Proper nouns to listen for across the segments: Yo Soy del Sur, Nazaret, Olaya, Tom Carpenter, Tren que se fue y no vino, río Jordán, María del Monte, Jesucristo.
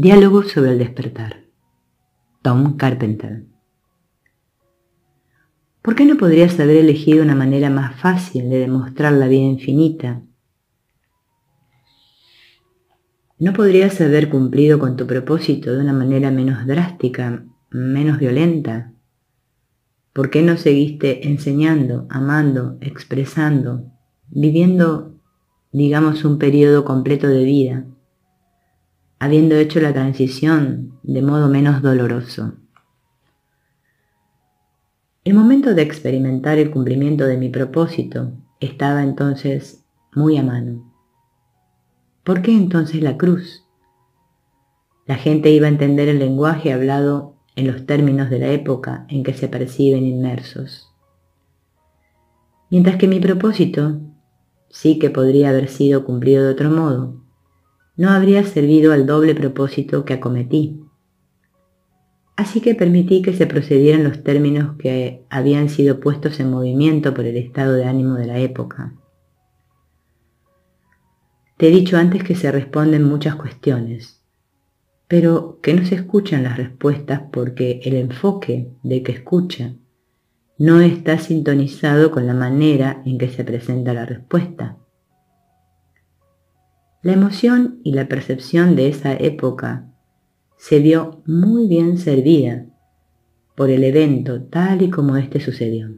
Diálogo sobre el despertar. Tom Carpenter. ¿Por qué no podrías haber elegido una manera más fácil de demostrar la vida infinita? ¿No podrías haber cumplido con tu propósito de una manera menos drástica, menos violenta? ¿Por qué no seguiste enseñando, amando, expresando, viviendo, digamos, un periodo completo de vida, habiendo hecho la transición de modo menos doloroso? El momento de experimentar el cumplimiento de mi propósito estaba entonces muy a mano. ¿Por qué entonces la cruz? La gente iba a entender el lenguaje hablado en los términos de la época en que se perciben inmersos. Mientras que mi propósito sí que podría haber sido cumplido de otro modo, no habría servido al doble propósito que acometí. Así que permití que se procedieran los términos que habían sido puestos en movimiento por el estado de ánimo de la época. Te he dicho antes que se responden muchas cuestiones, pero que no se escuchan las respuestas porque el enfoque del que escucha no está sintonizado con la manera en que se presenta la respuesta. La emoción y la percepción de esa época se vio muy bien servida por el evento tal y como este sucedió.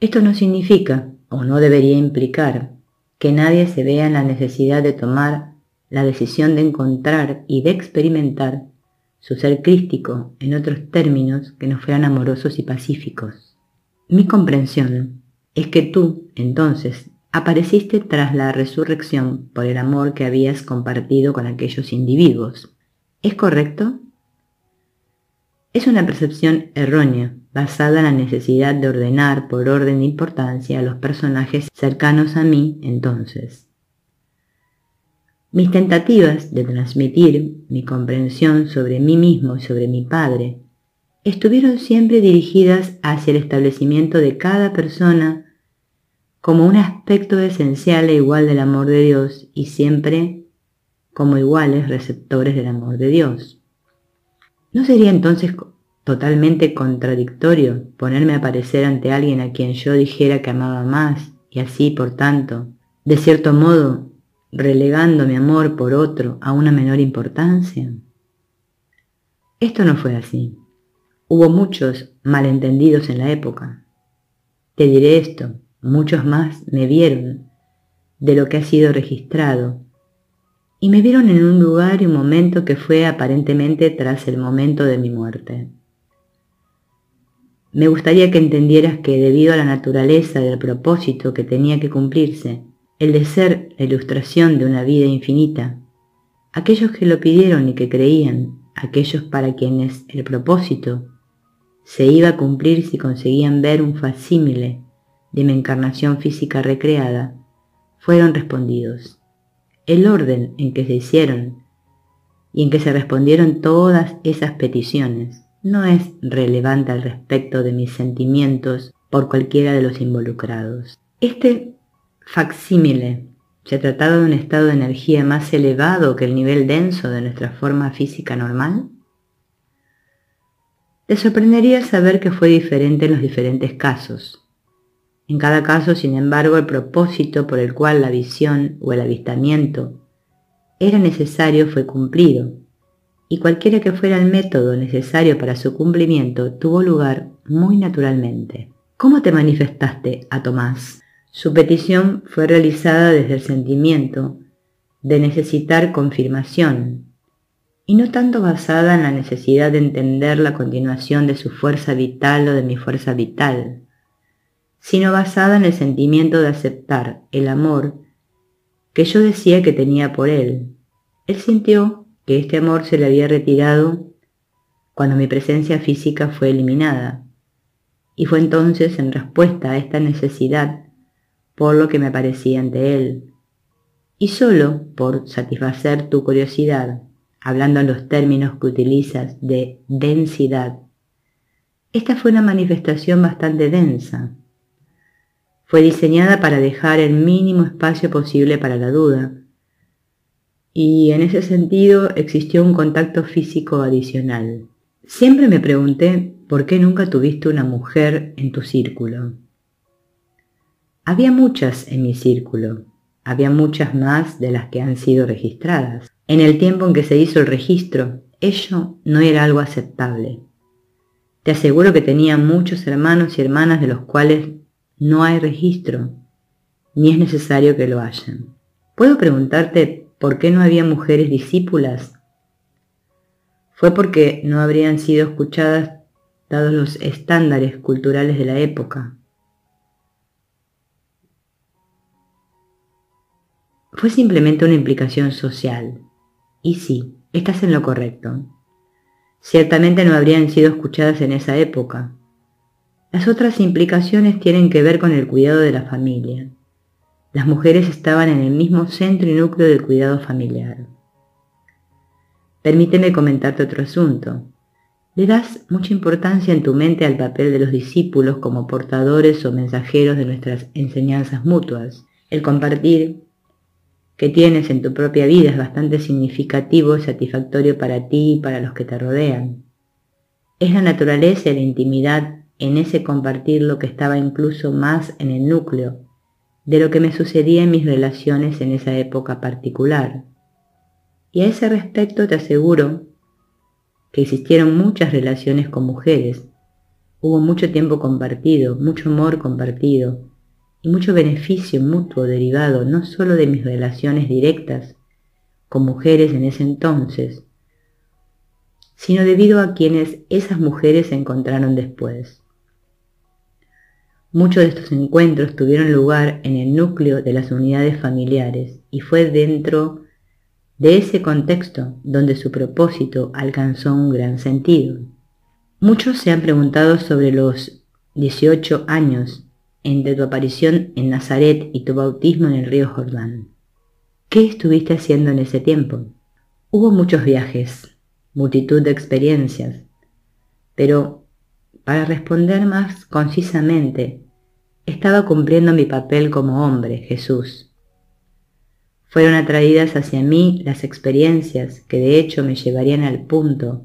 Esto no significa, o no debería implicar, que nadie se vea en la necesidad de tomar la decisión de encontrar y de experimentar su ser crístico en otros términos que no fueran amorosos y pacíficos. Mi comprensión es que tú, entonces, apareciste tras la resurrección por el amor que habías compartido con aquellos individuos. ¿Es correcto? Es una percepción errónea, basada en la necesidad de ordenar por orden de importancia a los personajes cercanos a mí entonces. Mis tentativas de transmitir mi comprensión sobre mí mismo y sobre mi padre estuvieron siempre dirigidas hacia el establecimiento de cada persona como un aspecto esencial e igual del amor de Dios y siempre como iguales receptores del amor de Dios. ¿No sería entonces totalmente contradictorio ponerme a aparecer ante alguien a quien yo dijera que amaba más y así, por tanto, de cierto modo, relegando mi amor por otro a una menor importancia? Esto no fue así. Hubo muchos malentendidos en la época. Te diré esto. Muchos más me vieron de lo que ha sido registrado y me vieron en un lugar y un momento que fue aparentemente tras el momento de mi muerte. Me gustaría que entendieras que debido a la naturaleza del propósito que tenía que cumplirse, el de ser la ilustración de una vida infinita, aquellos que lo pidieron y que creían, aquellos para quienes el propósito se iba a cumplir si conseguían ver un facsímile de mi encarnación física recreada, fueron respondidos. El orden en que se hicieron y en que se respondieron todas esas peticiones no es relevante al respecto de mis sentimientos por cualquiera de los involucrados. Este facsímile se trataba de un estado de energía más elevado que el nivel denso de nuestra forma física normal. Te sorprendería saber que fue diferente en los diferentes casos. En cada caso, sin embargo, el propósito por el cual la visión o el avistamiento era necesario fue cumplido, y cualquiera que fuera el método necesario para su cumplimiento tuvo lugar muy naturalmente. ¿Cómo te manifestaste a Tomás? Su petición fue realizada desde el sentimiento de necesitar confirmación, y no tanto basada en la necesidad de entender la continuación de su fuerza vital o de mi fuerza vital, sino basada en el sentimiento de aceptar el amor que yo decía que tenía por él. Él sintió que este amor se le había retirado cuando mi presencia física fue eliminada, y fue entonces en respuesta a esta necesidad por lo que me aparecí ante él, y solo por satisfacer tu curiosidad, hablando en los términos que utilizas de densidad. Esta fue una manifestación bastante densa. Fue diseñada para dejar el mínimo espacio posible para la duda y en ese sentido existió un contacto físico adicional. Siempre me pregunté por qué nunca tuviste una mujer en tu círculo. Había muchas en mi círculo, había muchas más de las que han sido registradas. En el tiempo en que se hizo el registro, ello no era algo aceptable. Te aseguro que tenía muchos hermanos y hermanas de los cuales no hay registro, ni es necesario que lo hayan. ¿Puedo preguntarte por qué no había mujeres discípulas? Fue porque no habrían sido escuchadas dados los estándares culturales de la época. Fue simplemente una implicación social. Y sí, estás en lo correcto. Ciertamente no habrían sido escuchadas en esa época. Las otras implicaciones tienen que ver con el cuidado de la familia. Las mujeres estaban en el mismo centro y núcleo del cuidado familiar. Permíteme comentarte otro asunto. Le das mucha importancia en tu mente al papel de los discípulos como portadores o mensajeros de nuestras enseñanzas mutuas. El compartir que tienes en tu propia vida es bastante significativo y satisfactorio para ti y para los que te rodean. Es la naturaleza y la intimidad en ese compartir lo que estaba incluso más en el núcleo de lo que me sucedía en mis relaciones en esa época particular. Y a ese respecto te aseguro que existieron muchas relaciones con mujeres. Hubo mucho tiempo compartido, mucho amor compartido y mucho beneficio mutuo derivado no solo de mis relaciones directas con mujeres en ese entonces, sino debido a quienes esas mujeres se encontraron después. Muchos de estos encuentros tuvieron lugar en el núcleo de las unidades familiares y fue dentro de ese contexto donde su propósito alcanzó un gran sentido. Muchos se han preguntado sobre los 18 años entre tu aparición en Nazaret y tu bautismo en el río Jordán. ¿Qué estuviste haciendo en ese tiempo? Hubo muchos viajes, multitud de experiencias, pero para responder más concisamente, estaba cumpliendo mi papel como hombre, Jesús. Fueron atraídas hacia mí las experiencias que de hecho me llevarían al punto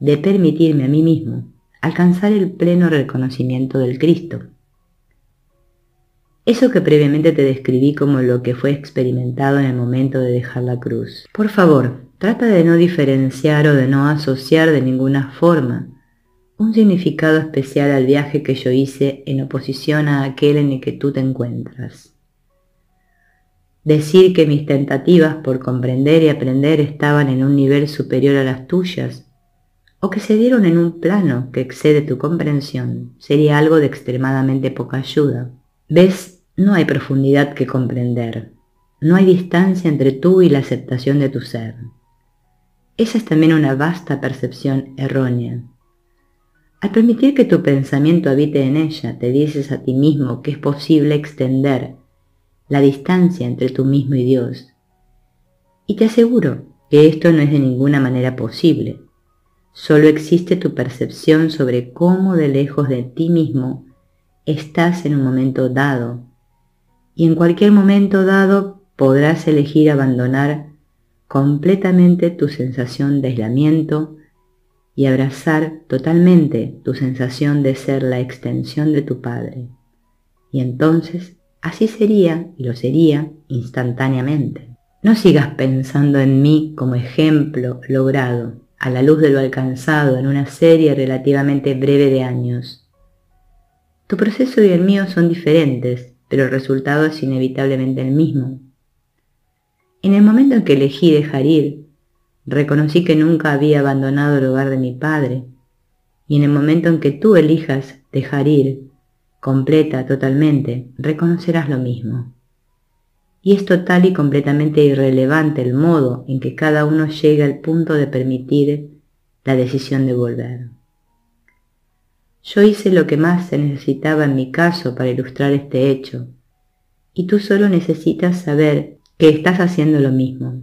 de permitirme a mí mismo alcanzar el pleno reconocimiento del Cristo. Eso que previamente te describí como lo que fue experimentado en el momento de dejar la cruz. Por favor, trata de no diferenciar o de no asociar de ninguna forma un significado especial al viaje que yo hice en oposición a aquel en el que tú te encuentras. Decir que mis tentativas por comprender y aprender estaban en un nivel superior a las tuyas, o que se dieron en un plano que excede tu comprensión, sería algo de extremadamente poca ayuda. ¿Ves? No hay profundidad que comprender. No hay distancia entre tú y la aceptación de tu ser. Esa es también una vasta percepción errónea. Al permitir que tu pensamiento habite en ella, te dices a ti mismo que es posible extender la distancia entre tú mismo y Dios. Y te aseguro que esto no es de ninguna manera posible. Solo existe tu percepción sobre cómo de lejos de ti mismo estás en un momento dado. Y en cualquier momento dado podrás elegir abandonar completamente tu sensación de aislamiento y abrazar totalmente tu sensación de ser la extensión de tu Padre. Y entonces, así sería, y lo sería, instantáneamente. No sigas pensando en mí como ejemplo logrado, a la luz de lo alcanzado en una serie relativamente breve de años. Tu proceso y el mío son diferentes, pero el resultado es inevitablemente el mismo. En el momento en que elegí dejar ir, reconocí que nunca había abandonado el hogar de mi Padre, y en el momento en que tú elijas dejar ir, completa, totalmente, reconocerás lo mismo. Y es total y completamente irrelevante el modo en que cada uno llega al punto de permitir la decisión de volver. Yo hice lo que más se necesitaba en mi caso para ilustrar este hecho, y tú solo necesitas saber que estás haciendo lo mismo.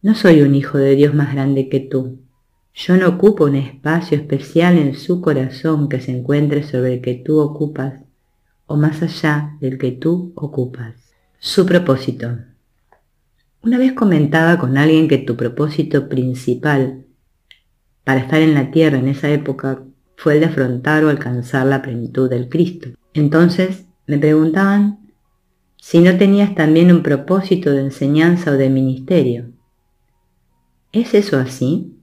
No soy un hijo de Dios más grande que tú. Yo no ocupo un espacio especial en su corazón que se encuentre sobre el que tú ocupas o más allá del que tú ocupas. Su propósito. Una vez comentaba con alguien que tu propósito principal para estar en la tierra en esa época fue el de afrontar o alcanzar la plenitud del Cristo. Entonces me preguntaban si no tenías también un propósito de enseñanza o de ministerio. ¿Es eso así?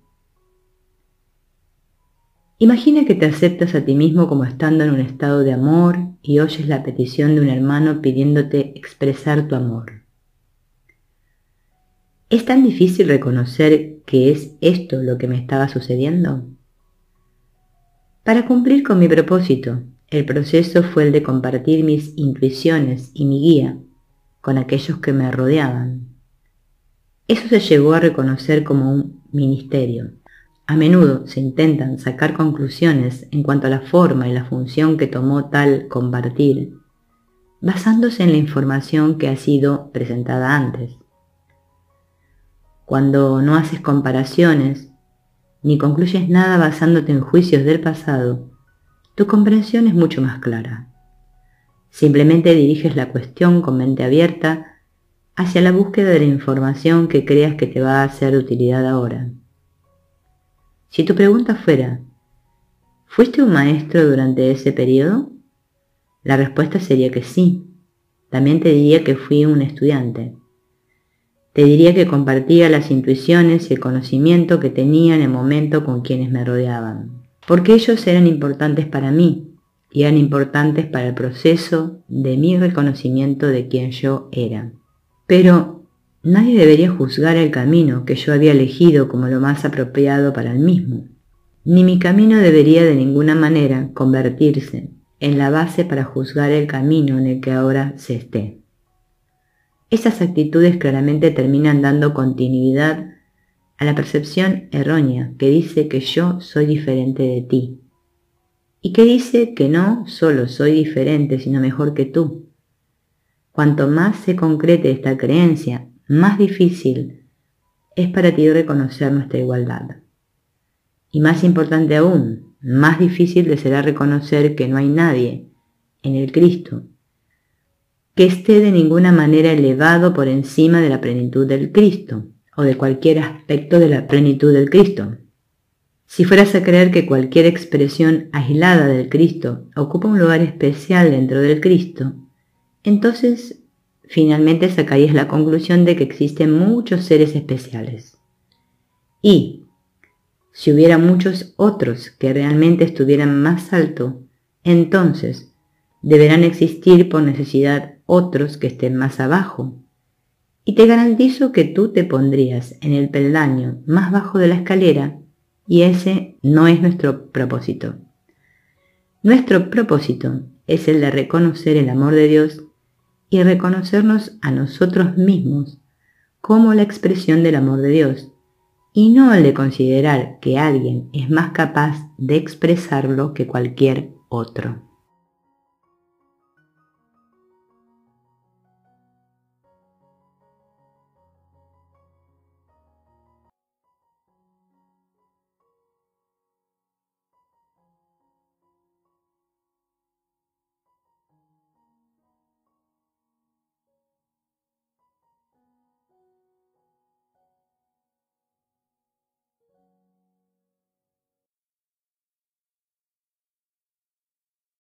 Imagina que te aceptas a ti mismo como estando en un estado de amor y oyes la petición de un hermano pidiéndote expresar tu amor. ¿Es tan difícil reconocer que es esto lo que me estaba sucediendo? Para cumplir con mi propósito, el proceso fue el de compartir mis intuiciones y mi guía con aquellos que me rodeaban. Eso se llegó a reconocer como un ministerio. A menudo se intentan sacar conclusiones en cuanto a la forma y la función que tomó tal compartir, basándose en la información que ha sido presentada antes. Cuando no haces comparaciones, ni concluyes nada basándote en juicios del pasado, tu comprensión es mucho más clara. Simplemente diriges la cuestión con mente abierta hacia la búsqueda de la información que creas que te va a ser de utilidad ahora. Si tu pregunta fuera, ¿fuiste un maestro durante ese periodo? La respuesta sería que sí. También te diría que fui un estudiante. Te diría que compartía las intuiciones y el conocimiento que tenía en el momento con quienes me rodeaban, porque ellos eran importantes para mí y eran importantes para el proceso de mi reconocimiento de quién yo era. Pero nadie debería juzgar el camino que yo había elegido como lo más apropiado para el mismo. Ni mi camino debería de ninguna manera convertirse en la base para juzgar el camino en el que ahora se esté. Esas actitudes claramente terminan dando continuidad a la percepción errónea que dice que yo soy diferente de ti y que dice que no solo soy diferente, sino mejor que tú. Cuanto más se concrete esta creencia, más difícil es para ti reconocer nuestra igualdad. Y más importante aún, más difícil te será reconocer que no hay nadie en el Cristo que esté de ninguna manera elevado por encima de la plenitud del Cristo o de cualquier aspecto de la plenitud del Cristo. Si fueras a creer que cualquier expresión aislada del Cristo ocupa un lugar especial dentro del Cristo, entonces finalmente sacarías la conclusión de que existen muchos seres especiales. Y si hubiera muchos otros que realmente estuvieran más alto, entonces deberán existir por necesidad otros que estén más abajo. Y te garantizo que tú te pondrías en el peldaño más bajo de la escalera, y ese no es nuestro propósito. Nuestro propósito es el de reconocer el amor de Dios y reconocernos a nosotros mismos como la expresión del amor de Dios, y no el de considerar que alguien es más capaz de expresarlo que cualquier otro.